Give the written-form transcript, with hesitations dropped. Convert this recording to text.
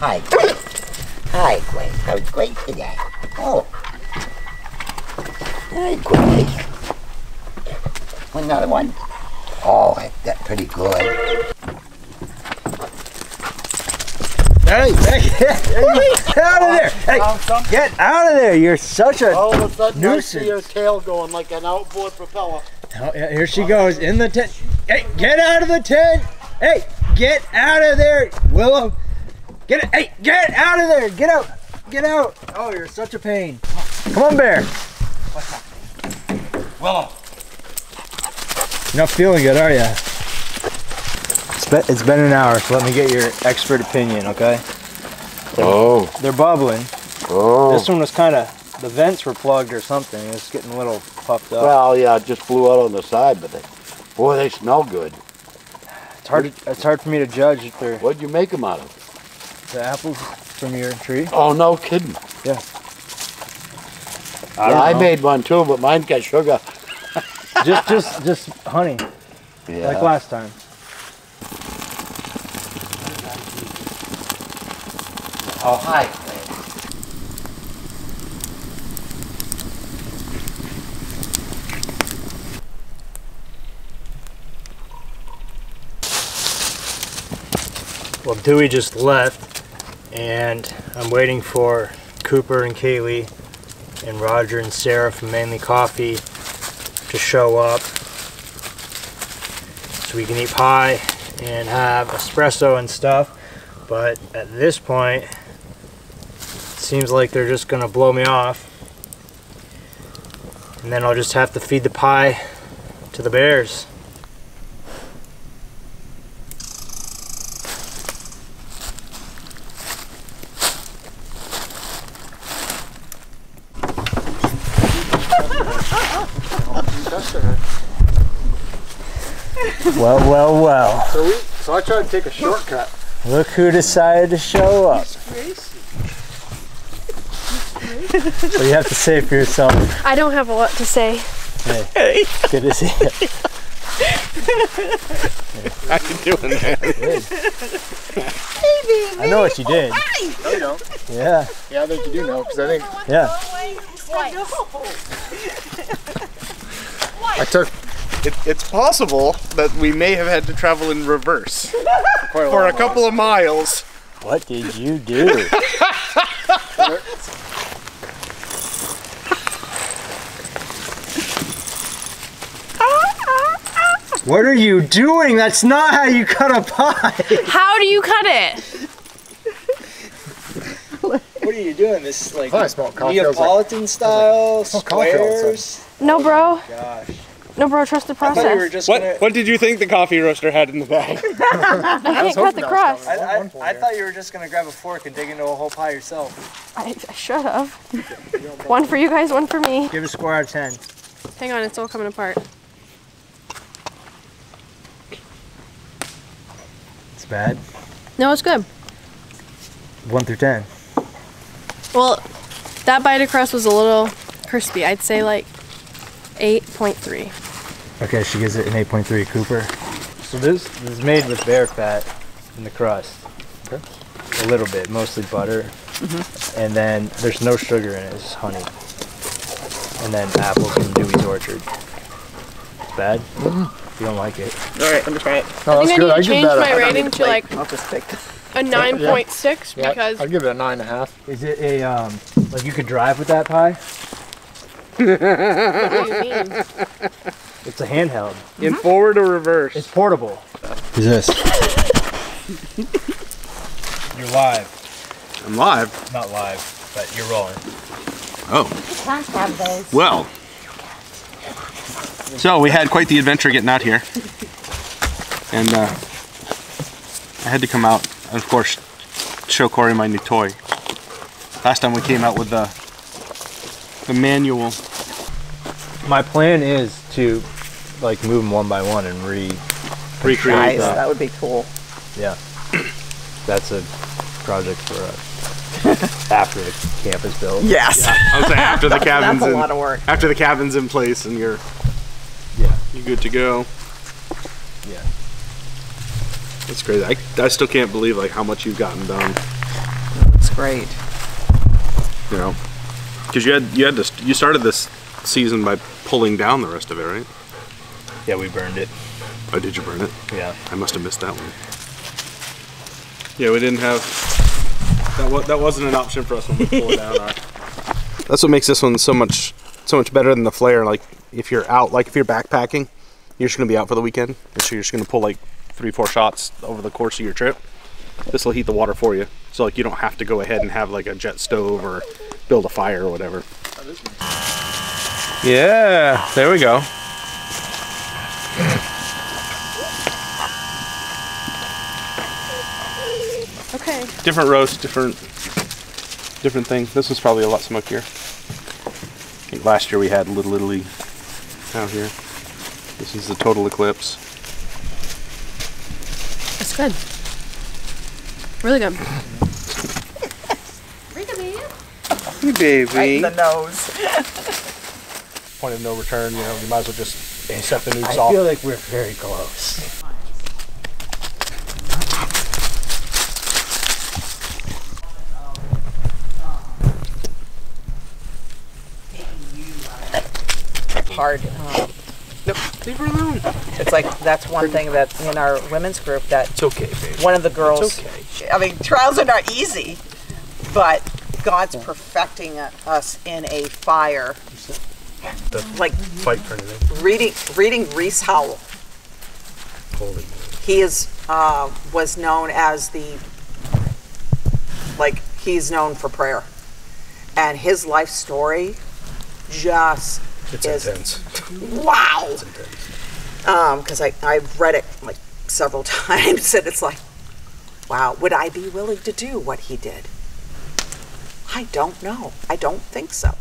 Hi, Quinn. Hi, Quinn. How was great today? Oh. Hi, Quinn. Another one? Oh, that's pretty good. Hey, get out of there! Hey, get out of there! You're such a nuisance. All of a sudden, I see your tail going like an outboard propeller. Oh, yeah, here she goes in the tent. Hey, get out of the tent! Hey, get out of there, Willow! Get it! Hey, get out of there! Get out! Get out! Oh, you're such a pain. Come on, Bear. What's up, Willow? You're not feeling good, are you? It's been an hour, so let me get your expert opinion, okay? They're bubbling. Oh. This one was kind of, the vents were plugged or something. It's getting a little puffed up. Well, yeah, it just flew out on the side, but they smell good. It's hard for me to judge if they're... What'd you make them out of? The apples from your tree. Oh, no kidding. Yeah. I made one too, but mine got sugar. just honey, yeah. Like last time. Oh, hi. Well, Dewey just left, and I'm waiting for Cooper and Kaylee and Roger and Sarah from Mainely Coffee to show up so we can eat pie and have espresso and stuff. But at this point, it seems like they're just gonna blow me off, and then I'll just have to feed the pie to the bears. Well, well, well. So I tried to take a shortcut. Look who decided to show up. It's crazy. What do you have to say for yourself? I don't have a lot to say. Hey, good to see you. How you doing, man? Hey, baby. I know what you did. Oh, no, you don't. Yeah. Yeah, I think you do know, because I think... Yeah. I took... It's possible that we may have had to travel in reverse for a couple of miles. What did you do? What are you doing? That's not how you cut a pie. How do you cut it? What are you doing? This is like Neapolitan style, squares? No, bro. Oh, gosh. No, bro, trust the process. We were just what did you think the coffee roaster had in the bag? I can't cut the crust. I thought you were just going to grab a fork and dig into a whole pie yourself. I should have. One for you guys, one for me. Give it a score out of 10. Hang on, it's all coming apart. It's bad? No, it's good. 1 through 10. Well, that bite of crust was a little crispy. I'd say like 8.3. Okay, she gives it an 8.3, Cooper. So this is made with bear fat in the crust. Okay. A little bit, mostly butter. Mm-hmm. And then there's no sugar in it, it's honey. And then apples from Dewey's Orchard. It's bad? Mm-hmm. You don't like it. Alright, let me try it. No, I think I need to change my rating to like a 9.6 because... I'll give it a 9.5. Is it a, like you could drive with that pie? What do you mean? It's a handheld. In forward or reverse? It's portable. Who's this? You're live. I'm live? Not live, but you're rolling. Oh. Well. So we had quite the adventure getting out here. And I had to come out and of course show Cory my new toy. Last time we came out with the manual. My plan is to like move them one by one and recreate nice. That would be cool. Yeah. That's a project for us. After the camp is built. Yes. Yeah. I was saying after the cabin's that's a lot of work. After the cabin's in place and you're you're good to go. Yeah. That's crazy. I still can't believe like how much you've gotten done. That's great. You know, because you started this season by pulling down the rest of it, right? Yeah, we burned it. Oh, did you burn it? Yeah. I must have missed that one. Yeah, we didn't have that wasn't an option for us when we pulled down our. That's what makes this one so much better than the flare. Like if you're out, like if you're backpacking, you're just gonna be out for the weekend, and so you're just gonna pull like 3-4 shots over the course of your trip. This will heat the water for you, so like you don't have to go ahead and have like a jet stove or build a fire or whatever. Yeah, there we go. Okay. Different roast, different thing. This one's probably a lot smokier. I think last year we had Little Italy out here. This is the Total Eclipse. That's good. Really good. Hey, baby. Right in the nose. Point of no return, you know, you might as well just set the nukes off. I feel like we're very close. Hard. Nope. Leave her alone. It's like that's one thing that in our women's group that it's okay, babe. One of the girls. It's okay. I mean, trials are not easy, but God's perfecting us in a fire. Like fight for anything. Reading Reese Howell. Holy. He is was known as the he's known for prayer, and his life story just. It's intense. Wow. It's intense. Because I've read it like several times, and it's like, wow, would I be willing to do what he did? I don't know. I don't think so.